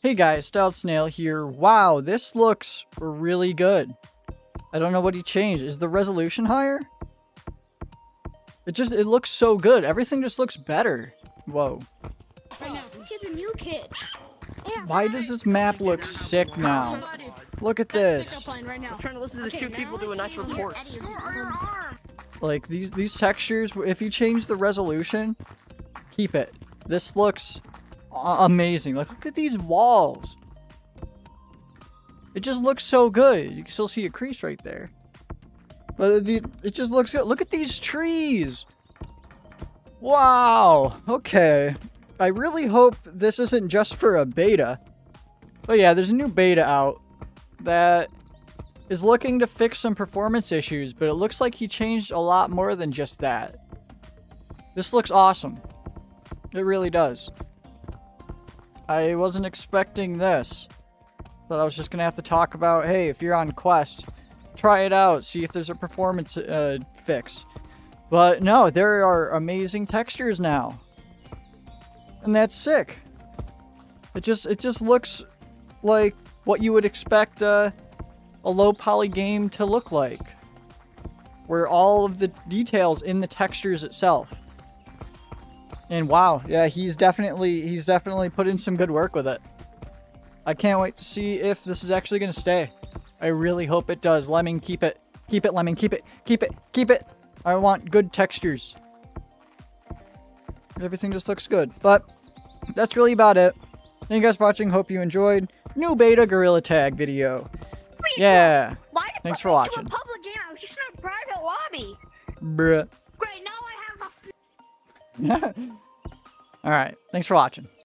Hey guys, Stout Snail here. Wow, this looks really good. I don't know what he changed. Is the resolution higher? It looks so good. Everything just looks better. Whoa. He's a new kid. Yeah. Why does this map look sick now? Look at this. I'm trying to listen to these two people do a nice report. Like these textures, if you change the resolution, keep it. This looks amazing. Like, look at these walls. It just looks so good. You can still see a crease right there. But it just looks good. Look at these trees. Wow. Okay. I really hope this isn't just for a beta. But yeah, there's a new beta out that is looking to fix some performance issues, but it looks like he changed a lot more than just that. This looks awesome. It really does. I wasn't expecting this. But I was just gonna have to talk about, hey, if you're on Quest, try it out, see if there's a performance fix. But no, there are amazing textures now. And that's sick. It just looks like what you would expect a low poly game to look like, where all of the details in the textures itself. And wow, yeah, he's definitely put in some good work with it. I can't wait to see if this is actually gonna stay. I really hope it does. Lemming, keep it. Keep it, Lemming, keep it, keep it, keep it. I want good textures. Everything just looks good. But that's really about it. Thank you guys for watching. Hope you enjoyed. New beta Gorilla Tag video. Yeah. Thanks for watching. Public game? I was just in a private lobby. Bruh. Great, now I have a... Alright, thanks for watching.